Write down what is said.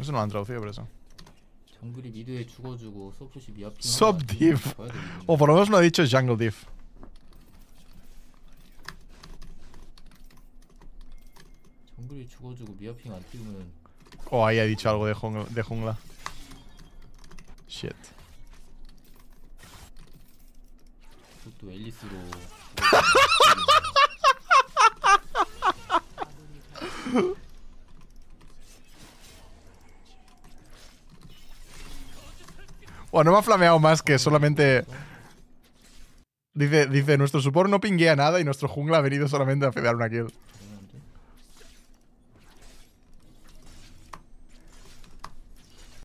Eso no lo han traducido por eso. Subdiv. O por lo menos no ha dicho jungle div. Oh, ahí ha dicho algo de jungla. Shit. Bueno, no me ha flameado más que solamente... Dice, nuestro support no pinguea nada y nuestro jungla ha venido solamente a fedear una kill.